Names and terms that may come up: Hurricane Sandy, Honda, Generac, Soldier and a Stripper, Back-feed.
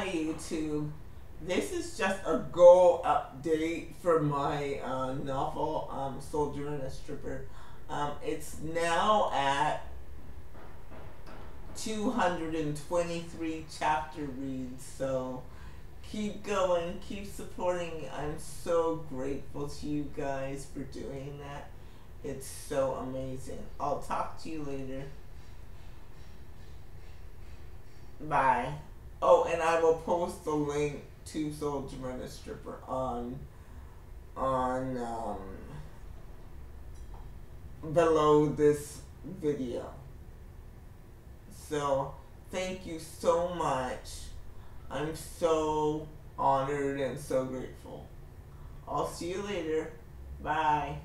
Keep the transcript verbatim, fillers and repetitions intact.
Hi YouTube, this is just a goal update for my uh, novel, um, Soldier and a Stripper. Um, it's now at two hundred twenty-three chapter reads, so keep going, keep supporting. I'm so grateful to you guys for doing that. It's so amazing. I'll talk to you later. Bye. Oh, and I will post the link to Soldier and a Stripper on, on, um, below this video. So, thank you so much. I'm so honored and so grateful. I'll see you later. Bye.